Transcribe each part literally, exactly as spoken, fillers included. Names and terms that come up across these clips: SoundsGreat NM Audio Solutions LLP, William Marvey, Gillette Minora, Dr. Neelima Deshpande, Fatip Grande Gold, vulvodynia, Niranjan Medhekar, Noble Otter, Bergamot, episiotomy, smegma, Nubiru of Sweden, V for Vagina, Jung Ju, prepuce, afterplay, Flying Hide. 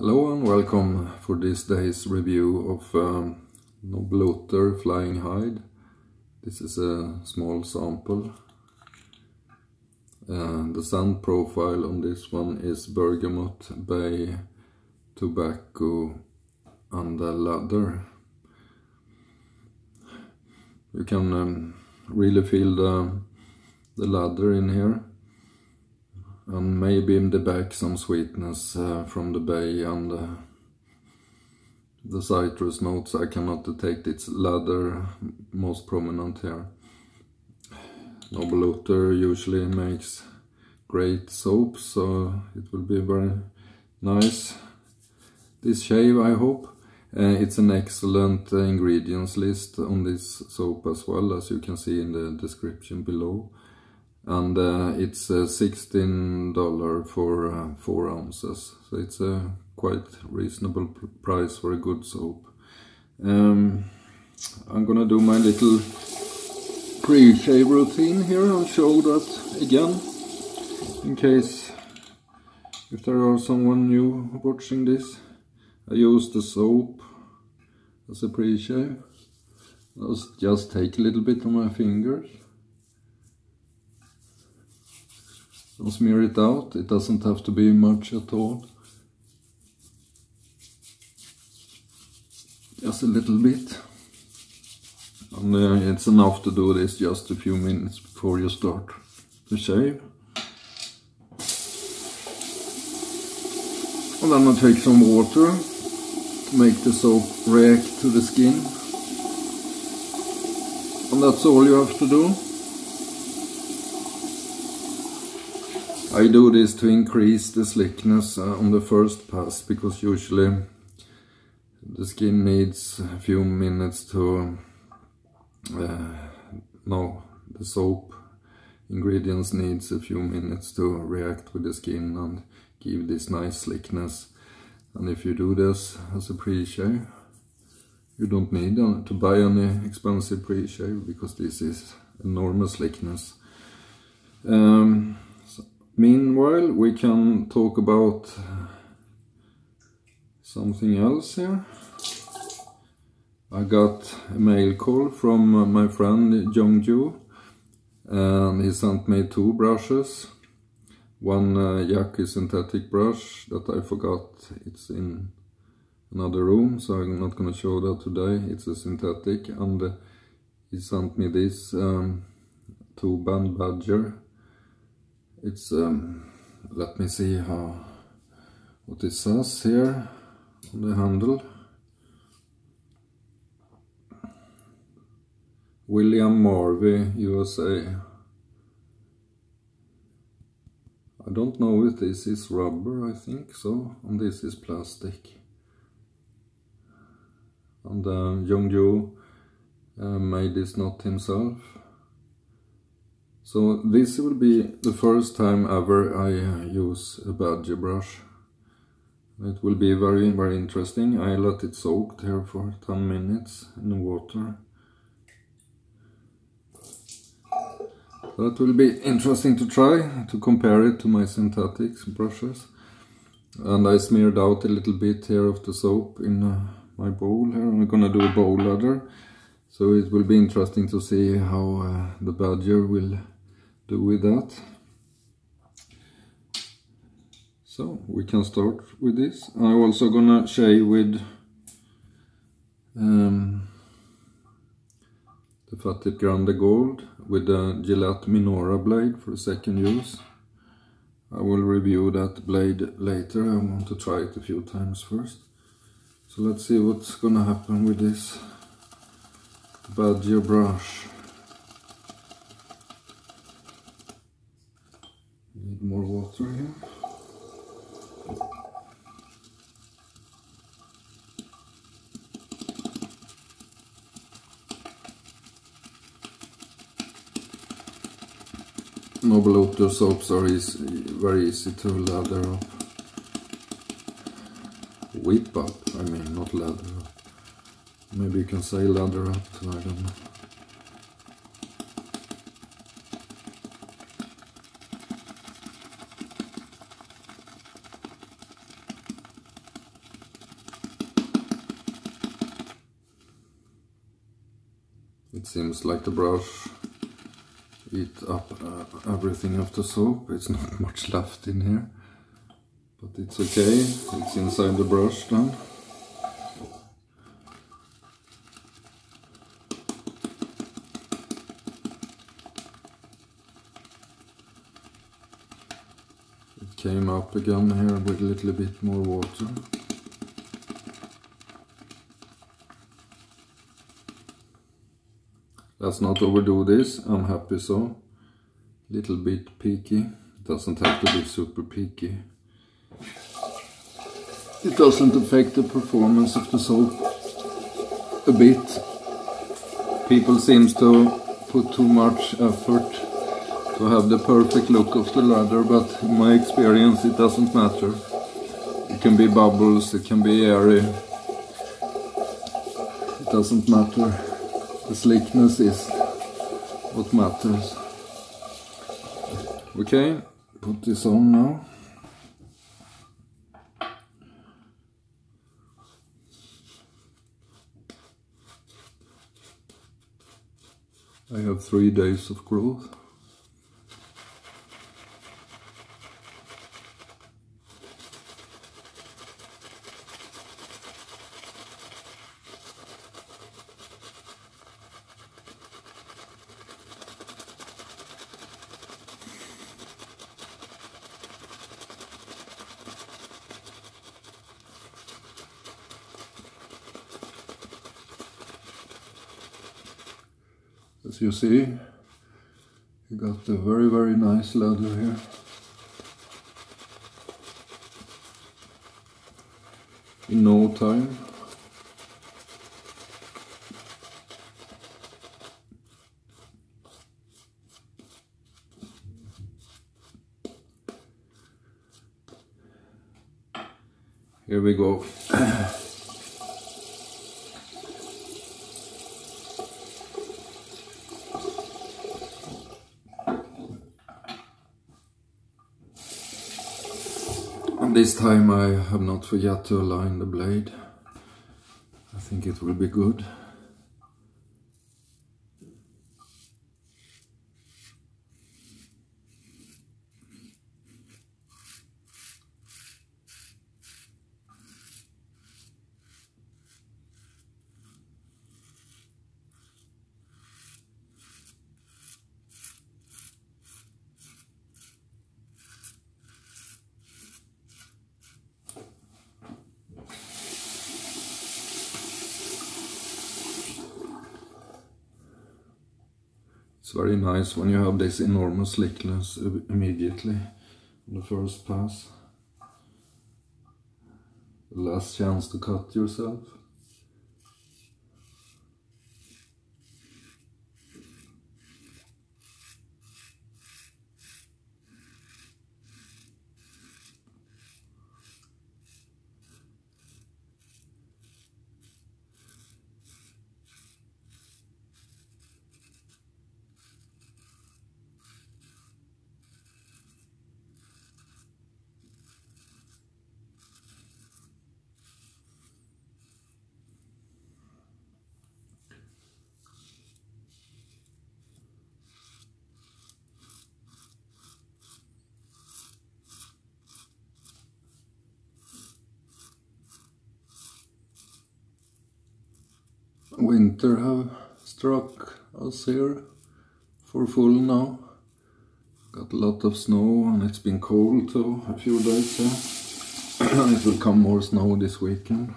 Hello and welcome for this day's review of um, Noble Otter Flying Hide. This is a small sample. Uh, the sand profile on this one is Bergamot, Bay, Tobacco and a Ladder. You can um, really feel the, the ladder in here. And maybe in the back some sweetness uh, from the bay and uh, the citrus notes. I cannot detect its ladder most prominent here. Noble Otter usually makes great soaps, so it will be very nice. This shave, I hope. Uh, it's an excellent uh, ingredients list on this soap as well, as you can see in the description below. And uh, it's uh, sixteen dollars for uh, four ounces, so it's a quite reasonable price for a good soap. Um, I'm gonna do my little pre-shave routine here and show that again, in case if there are someone new watching this. I use the soap as a pre-shave. I'll just take a little bit on my fingers. I'll smear it out. It doesn't have to be much at all. Just a little bit. And uh, it's enough to do this just a few minutes before you start to shave. And then I'll take some water to make the soap react to the skin. And that's all you have to do. I do this to increase the slickness uh, on the first pass, because usually the skin needs a few minutes to... Uh, no, the soap ingredients needs a few minutes to react with the skin and give this nice slickness. And if you do this as a pre-shave, you don't need to buy any expensive pre-shave, because this is enormous slickness. Um, Meanwhile, we can talk about something else here. I got a mail call from my friend Jung Ju, and he sent me two brushes. One uh, yucky synthetic brush that I forgot. It's in another room, so I'm not going to show that today. It's a synthetic, and uh, he sent me this um, two band badger. It's, um, let me see how, what it says here on the handle. William Marvey, U S A. I don't know if this is rubber, I think so, and this is plastic. And uh, Jung Ju uh, made this knot himself. So this will be the first time ever I use a badger brush. It will be very, very interesting. I let it soak there for ten minutes in the water. That will be interesting to try, to compare it to my synthetics brushes. And I smeared out a little bit here of the soap in uh, my bowl here. I'm gonna do a bowl ladder. So it will be interesting to see how uh, the badger will do with that. So we can start with this. I'm also gonna shave with um, the Fatip Grande Gold with the Gillette Minora blade for second use. I will review that blade later. I want to try it a few times first. So let's see what's gonna happen with this badger brush. Need more water here. Noble Otter soaps are easy, very easy to lather up. Whip up, I mean, not lather up. Maybe you can say ladder up too, I don't know. It seems like the brush eat up uh, everything of the soap. It's not much left in here, but it's okay, it's inside the brush then. It came up again here with a little bit more water. Let's not overdo this, I'm happy so. Little bit peaky, doesn't have to be super peaky. It doesn't affect the performance of the soap a bit. People seem to put too much effort to have the perfect look of the ladder, but in my experience it doesn't matter. It can be bubbles, it can be airy. It doesn't matter. The slickness is what matters. Okay, put this on now. I have three days of growth. As you see, you got a very, very nice ladder here. In no time. Here we go. This time I have not forgot to align the blade. I think it will be good. It's very nice when you have this enormous slickness immediately on the first pass. The last chance to cut yourself. Winter have struck us here for full now. Got a lot of snow and it's been cold too a few days here. It will come more snow this weekend.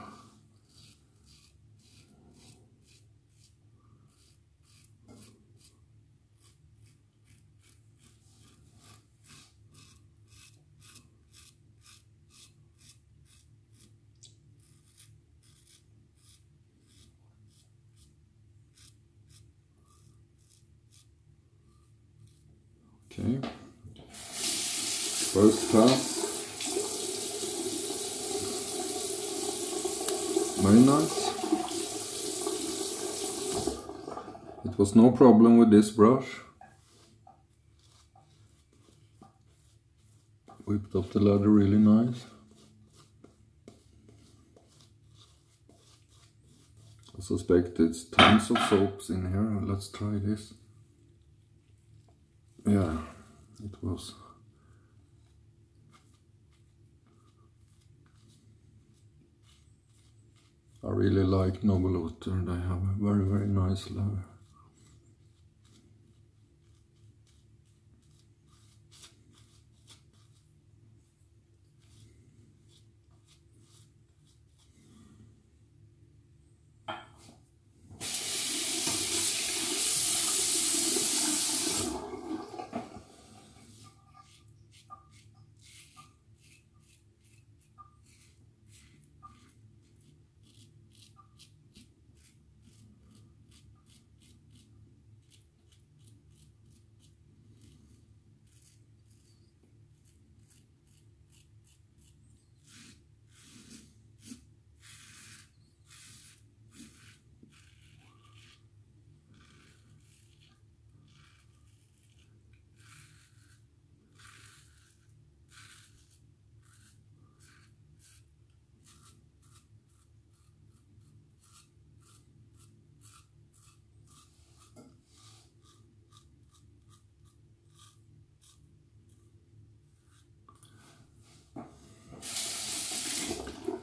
Okay, first pass, very nice. It was no problem with this brush. Whipped up the ladder really nice. I suspect it's tons of soaps in here. Let's try this. Yeah, it was. I really like Noble Otter, and they have a very, very nice layer.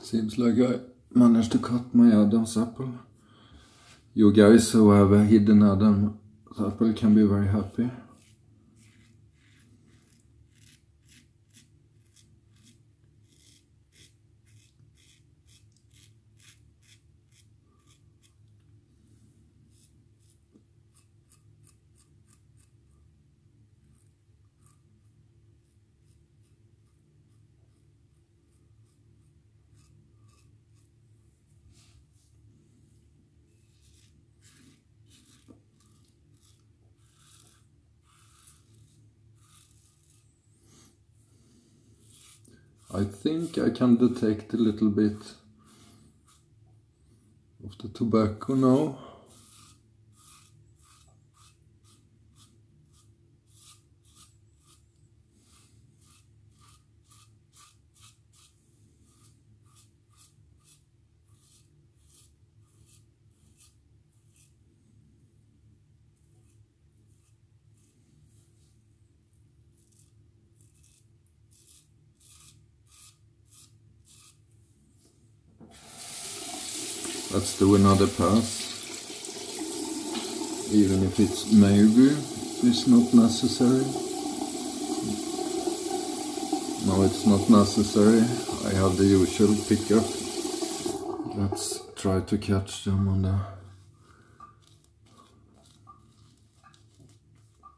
Seems like I managed to cut my Adam's apple. You guys who have a hidden Adam's apple can be very happy. I think I can detect a little bit of the tobacco now. Let's do another pass, even if it's maybe, it's not necessary. No, it's not necessary, I have the usual pickup. Let's try to catch them on the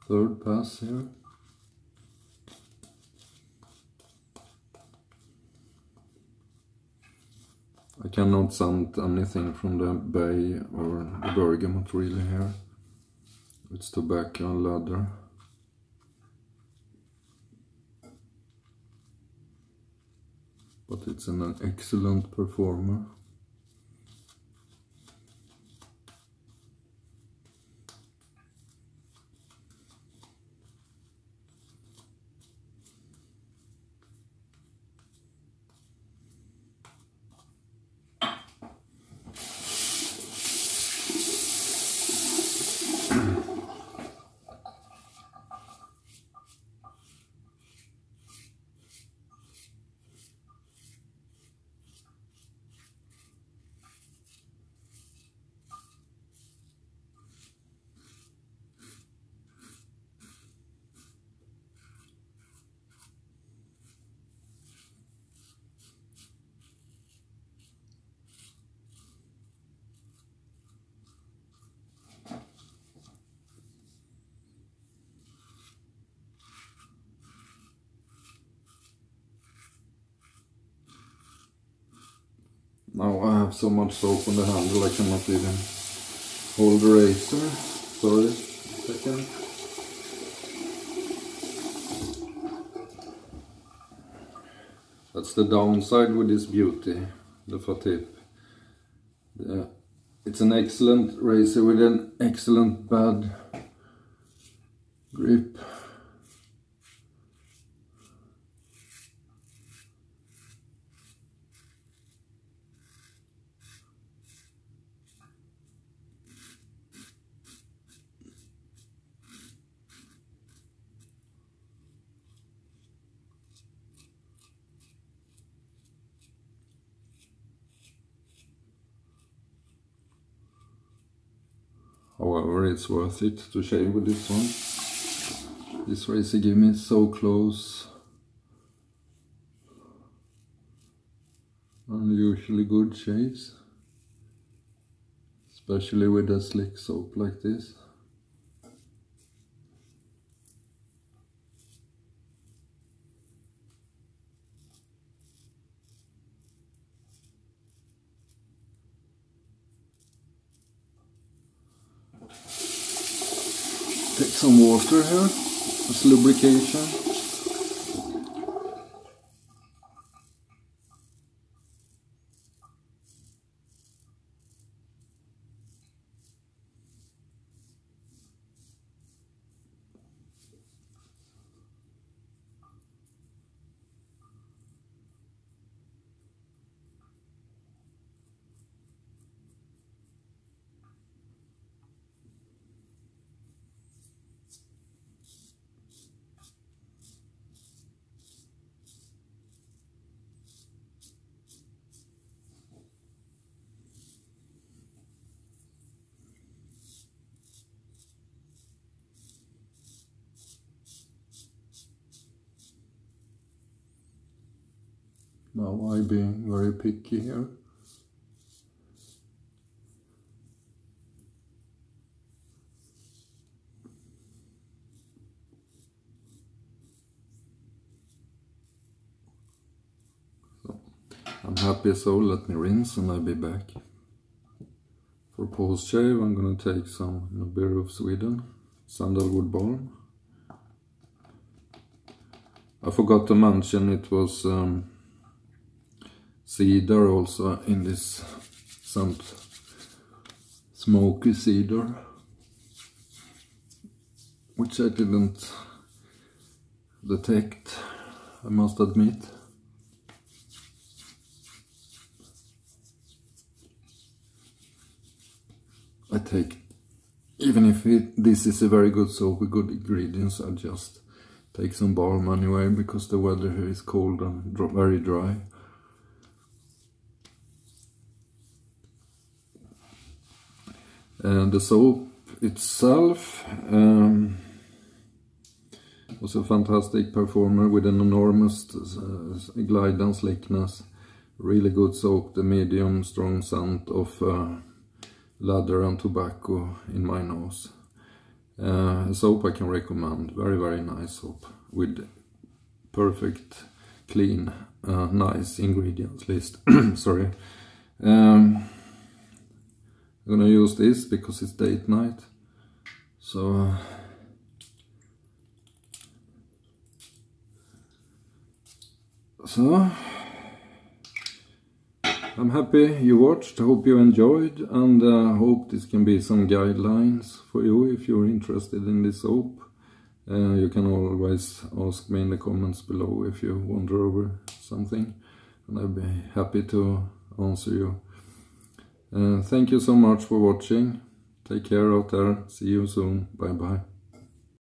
third pass here. I cannot scent anything from the bay or the bergamot really here. It's tobacco and leather. But it's an excellent performer. Now I have so much soap on the handle I cannot even hold the razor. Sorry, a second. That's the downside with this beauty, the Fatip. Yeah. It's an excellent razor with an excellent bad grip. However, it's worth it to shave with this one. This razor gave me so close. Unusually good shaves, especially with a slick soap like this. Take some water here as lubrication. Now I'm being very picky here. So, I'm happy, so let me rinse and I'll be back. For post shave I'm gonna take some Nubiru of Sweden, sandalwood balm. I forgot to mention it was um, cedar also in this scent, smoky cedar, which I didn't detect, I must admit. I take, even if it, this is a very good soap with good ingredients, I just take some balm anyway because the weather here is cold and dry, very dry. And the soap itself um, was a fantastic performer with an enormous uh, glide and slickness. Really good soap, the medium strong scent of uh, ladder and tobacco in my nose. Uh, a soap I can recommend, very very nice soap with perfect, clean, uh, nice ingredients list. Sorry. Um, I'm gonna use this because it's date night, so uh, so I'm happy you watched, hope you enjoyed, and uh, hope this can be some guidelines for you if you're interested in this soap. Uh, you can always ask me in the comments below if you wander over something, and I'll be happy to answer you. Uh, thank you so much for watching. Take care out there. See you soon. Bye bye.